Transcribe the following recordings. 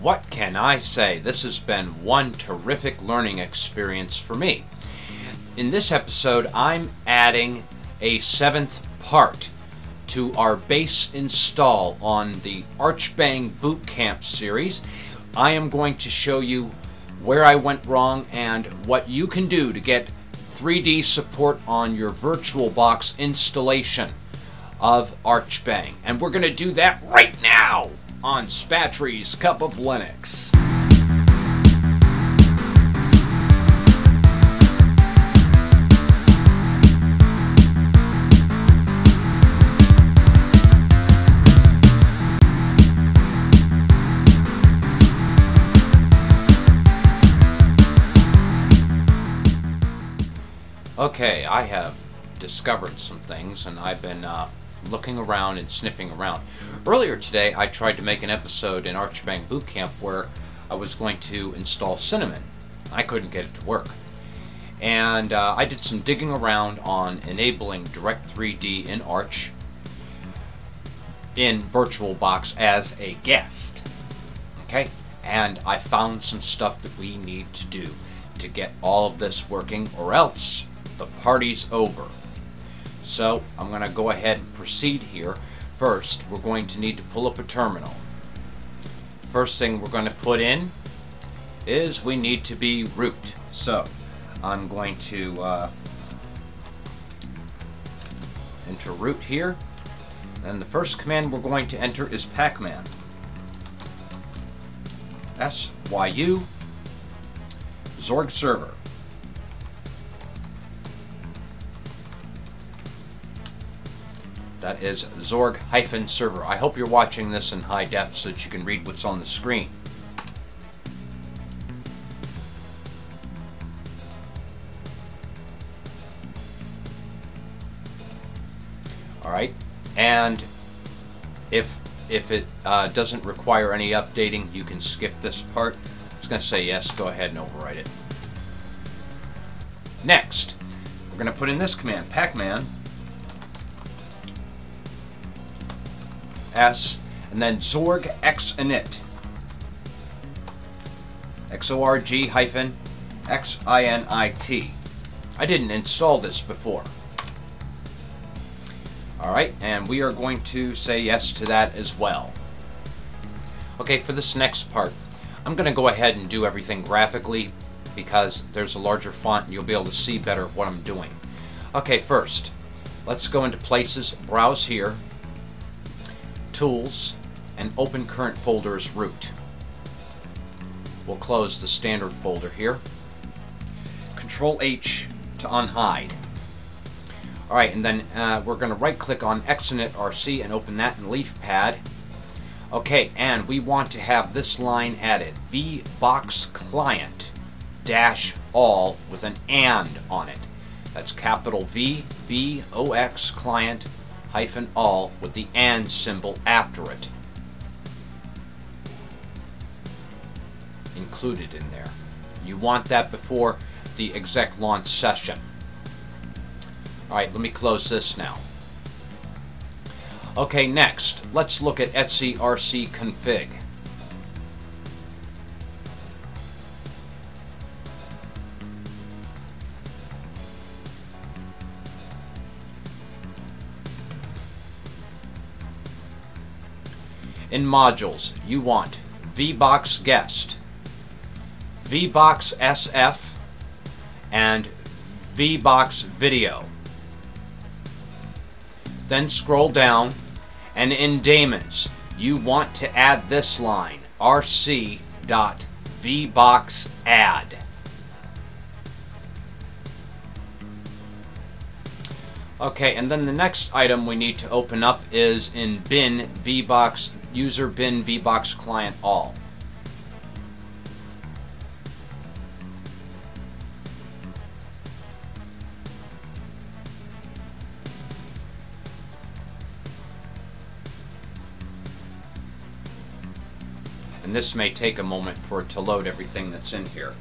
What can I say? This has been one terrific learning experience for me. In this episode, I'm adding a 7th part to our base install on the ArchBang Bootcamp series. I am going to show you where I went wrong and what you can do to get 3D support on your VirtualBox installation of ArchBang. And we're going to do that right now on Spatry's Cup of Linux. Okay, I have discovered some things, and I've been looking around and sniffing around. Earlier today, I tried to make an episode in ArchBang Bootcamp where I was going to install Cinnamon. I couldn't get it to work. And I did some digging around on enabling Direct3D in Arch in VirtualBox as a guest. Okay? And I found some stuff that we need to do to get all of this working, or else the party's over. So I'm going to go ahead and proceed here. First, we're going to need to pull up a terminal. First thing we're going to put in is we need to be root. So I'm going to enter root here, and the first command we're going to enter is pacman. SYU Xorg-server. That is Xorg-server. I hope you're watching this in high def so that you can read what's on the screen. Alright, and if it doesn't require any updating, you can skip this part. I was going to say yes, go ahead and overwrite it. Next, we're going to put in this command, pacman. S, and then Xorg xinit. XORG-XINIT. I didn't install this before. Alright, and we are going to say yes to that as well. Okay, for this next part, I'm going to go ahead and do everything graphically because there's a larger font and you'll be able to see better what I'm doing. Okay, first, let's go into Places, Browse here, Tools, and open current folder as root. We'll close the standard folder here. Control H to unhide. Alright, and then we're going to right click on xinitrc and open that in Leafpad. Okay, and we want to have this line added, VboxClient dash all with an and on it. That's capital VBox client hyphen all with the and symbol after it included in there. You want that before the exec launch session. Alright, let me close this now. Okay, next, let's look at etc/rc.conf. In modules, you want VboxClient Guest, Vbox SF, and Vbox Video. Then scroll down, and in daemons, you want to add this line, RC.VboxAdd. Okay, and then the next item we need to open up is in bin VBox user bin VBox client all. And this may take a moment for it to load everything that's in here.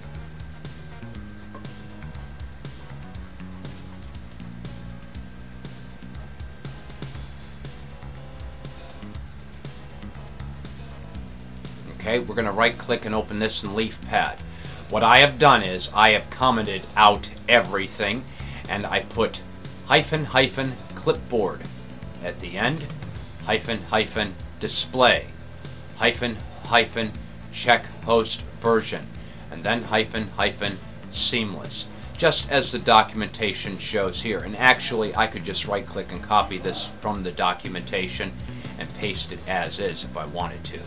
Okay, we're going to right click and open this in Leafpad. What I have done is I have commented out everything and I put -- clipboard at the end, -- display, -- check host version, and then -- seamless, just as the documentation shows here. And actually I could just right click and copy this from the documentation and paste it as is if I wanted to.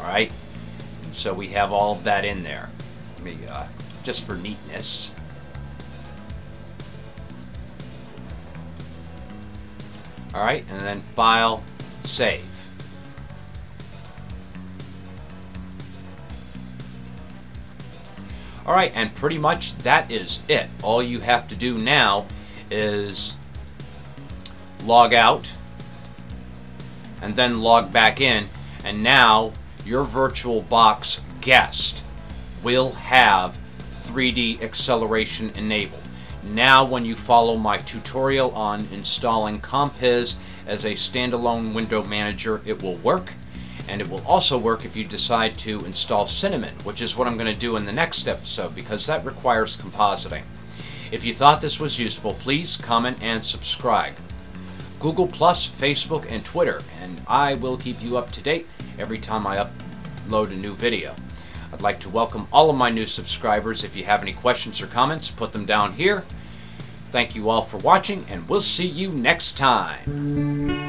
Alright, and so we have all of that in there. Let me, just for neatness. Alright, and then file, save. Alright, and pretty much that is it. All you have to do now is log out and then log back in, and now your VirtualBox guest will have 3D acceleration enabled. Now when you follow my tutorial on installing Compiz as a standalone window manager, it will work, and it will also work if you decide to install Cinnamon, which is what I'm going to do in the next episode because that requires compositing. If you thought this was useful, please comment and subscribe. Google+, Facebook, and Twitter, and I will keep you up to date every time I upload a new video. I'd like to welcome all of my new subscribers. If you have any questions or comments, put them down here. Thank you all for watching, and we'll see you next time.